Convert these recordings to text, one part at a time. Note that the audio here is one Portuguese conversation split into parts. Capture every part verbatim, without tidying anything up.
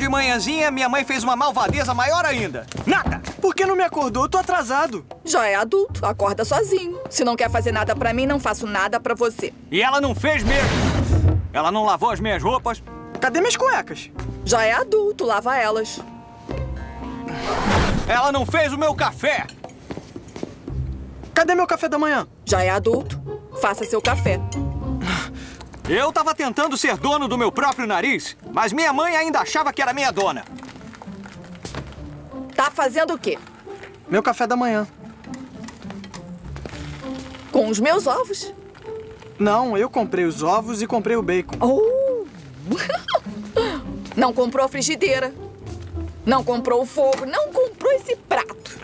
de manhãzinha, minha mãe fez uma malvadeza maior ainda. Nada! Por que não me acordou? Eu tô atrasado. Já é adulto, acorda sozinho. Se não quer fazer nada pra mim, não faço nada pra você. E ela não fez mesmo. Ela não lavou as minhas roupas. Cadê minhas cuecas? Já é adulto, lava elas. Ela não fez o meu café. Cadê meu café da manhã? Já é adulto, faça seu café. Eu tava tentando ser dono do meu próprio nariz, mas minha mãe ainda achava que era minha dona. Tá fazendo o quê? Meu café da manhã. Com os meus ovos? Não, eu comprei os ovos e comprei o bacon. Oh. Não comprou a frigideira. Não comprou o fogo. Não comprou esse prato.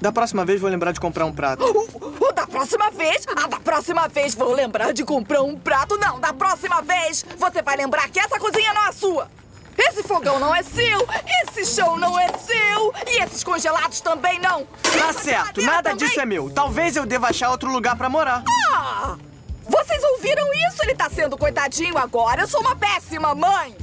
Da próxima vez vou lembrar de comprar um prato. Oh, oh, da próxima vez? Ah, da próxima vez vou lembrar de comprar um prato. Não, da próxima vez você vai lembrar que essa cozinha não é sua. Esse fogão não é seu, esse chão não é seu e esses congelados também não. Tá certo, nada também. Disso é meu. Talvez eu deva achar outro lugar pra morar. Ah! Vocês ouviram isso? Ele tá sendo coitadinho agora. Eu sou uma péssima mãe.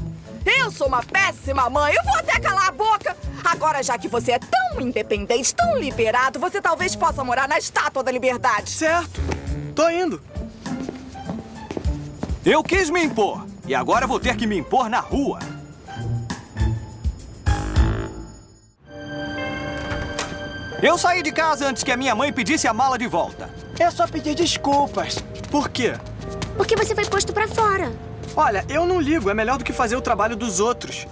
Eu sou uma péssima mãe. Eu vou até calar a boca. Agora, já que você é tão independente, tão liberado, você talvez possa morar na Estátua da Liberdade. Certo. Tô indo. Eu quis me impor. E agora vou ter que me impor na rua. Eu saí de casa antes que a minha mãe pedisse a mala de volta. É só pedir desculpas. Por quê? Porque você foi posto pra fora. Olha, eu não ligo. É melhor do que fazer o trabalho dos outros.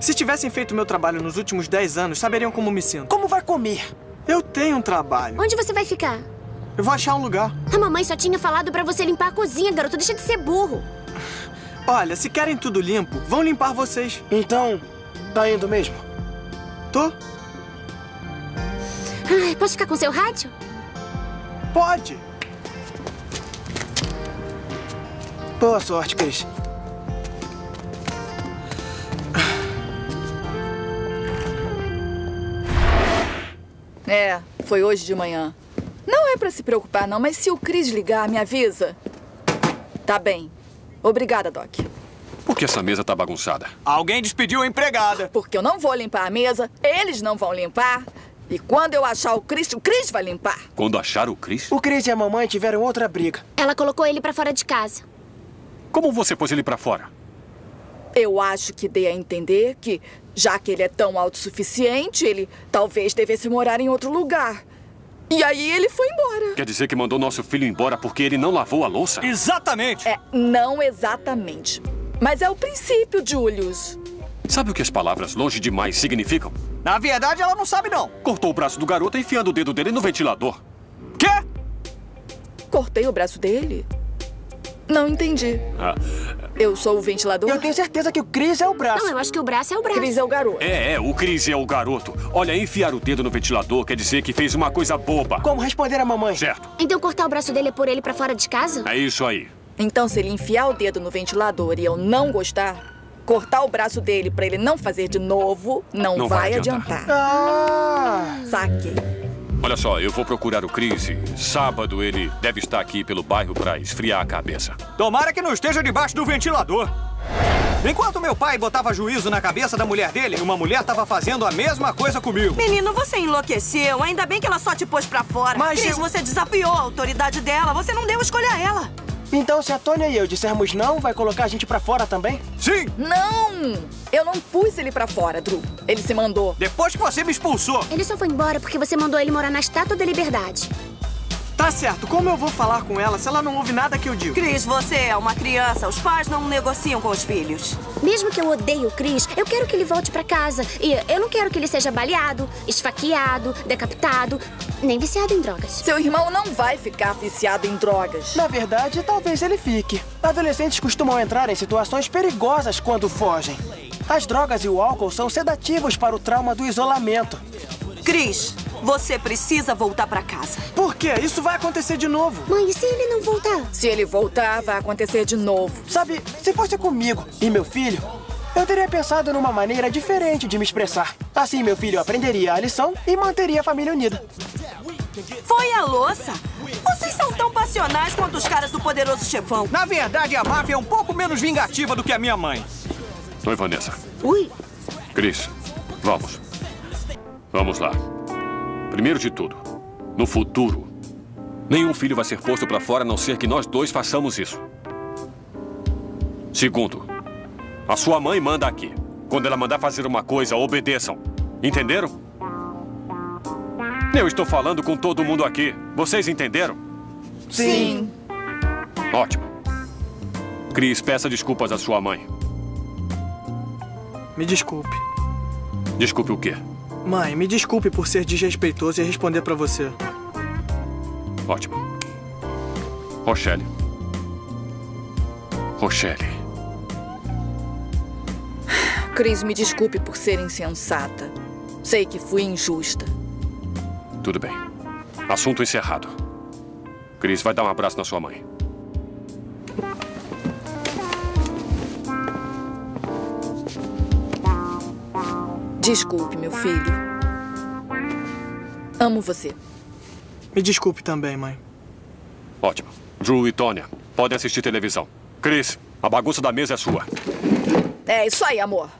Se tivessem feito o meu trabalho nos últimos dez anos, saberiam como me sinto. Como vai comer? Eu tenho um trabalho. Onde você vai ficar? Eu vou achar um lugar. A mamãe só tinha falado pra você limpar a cozinha, garoto. Deixa de ser burro. Olha, se querem tudo limpo, vão limpar vocês. Então, tá indo mesmo? Tô. Ai, posso ficar com seu rádio? Pode. Boa sorte, Chris. É, foi hoje de manhã. Não é pra se preocupar, não, mas se o Chris ligar, me avisa. Tá bem. Obrigada, Doc. Por que essa mesa tá bagunçada? Alguém despediu a empregada. Porque eu não vou limpar a mesa, eles não vão limpar... E quando eu achar o Chris, o Chris vai limpar. Quando achar o Chris? O Chris e a mamãe tiveram outra briga. Ela colocou ele pra fora de casa. Como você pôs ele pra fora? Eu acho que dei a entender que, já que ele é tão autossuficiente, ele talvez devesse morar em outro lugar. E aí ele foi embora. Quer dizer que mandou nosso filho embora porque ele não lavou a louça? Exatamente! É, não exatamente. Mas é o princípio, Julius. Sabe o que as palavras longe demais significam? Na verdade, ela não sabe, não. Cortou o braço do garoto enfiando o dedo dele no ventilador. Quê? Cortei o braço dele? Não entendi. Ah. Eu sou o ventilador? Eu tenho certeza que o Chris é o braço. Não, eu acho que o braço é o braço. Chris é o garoto. É, é, o Chris é o garoto. Olha, enfiar o dedo no ventilador quer dizer que fez uma coisa boba. Como responder à mamãe? Certo. Então cortar o braço dele é pôr ele pra fora de casa? É isso aí. Então, se ele enfiar o dedo no ventilador e eu não gostar... Cortar o braço dele pra ele não fazer de novo, não, não vai, vai adiantar. adiantar. Ah. Saque. Olha só, eu vou procurar o Chris. Sábado ele deve estar aqui pelo bairro pra esfriar a cabeça. Tomara que não esteja debaixo do ventilador. Enquanto meu pai botava juízo na cabeça da mulher dele, uma mulher tava fazendo a mesma coisa comigo. Menino, você enlouqueceu. Ainda bem que ela só te pôs pra fora. Mas Chris, eu... você desafiou a autoridade dela. Você não deu escolha a ela. Então, se a Tônia e eu dissermos não, vai colocar a gente pra fora também? Sim! Não! Eu não pus ele pra fora, Drew. Ele se mandou. Depois que você me expulsou. Ele só foi embora porque você mandou ele morar na Estátua da Liberdade. Tá certo. Como eu vou falar com ela se ela não ouve nada que eu digo? Chris, você é uma criança. Os pais não negociam com os filhos. Mesmo que eu odeie o Chris, eu quero que ele volte pra casa. E eu não quero que ele seja baleado, esfaqueado, decapitado... Nem viciado em drogas. Seu irmão não vai ficar viciado em drogas. Na verdade, talvez ele fique. Adolescentes costumam entrar em situações perigosas quando fogem. As drogas e o álcool são sedativos para o trauma do isolamento. Chris, você precisa voltar pra casa. Por quê? Isso vai acontecer de novo. Mãe, e se ele não voltar? Se ele voltar, vai acontecer de novo. Sabe, se fosse comigo e meu filho... Eu teria pensado numa maneira diferente de me expressar. Assim, meu filho aprenderia a lição e manteria a família unida. Foi a louça! Vocês são tão passionais quanto os caras do Poderoso Chefão. Na verdade, a máfia é um pouco menos vingativa do que a minha mãe. Oi, Vanessa. Oi. Chris, vamos. Vamos lá. Primeiro de tudo, no futuro, nenhum filho vai ser posto para fora a não ser que nós dois façamos isso. Segundo, a sua mãe manda aqui. Quando ela mandar fazer uma coisa, obedeçam. Entenderam? Eu estou falando com todo mundo aqui. Vocês entenderam? Sim. Ótimo. Chris, peça desculpas à sua mãe. Me desculpe. Desculpe o quê? Mãe, me desculpe por ser desrespeitoso e responder pra você. Ótimo. Rochelle. Rochelle. Chris, me desculpe por ser insensata. Sei que fui injusta. Tudo bem. Assunto encerrado. Chris, vai dar um abraço na sua mãe. Desculpe, meu filho. Amo você. Me desculpe também, mãe. Ótimo. Drew e Tônia, podem assistir televisão. Chris, a bagunça da mesa é sua. É isso aí, amor.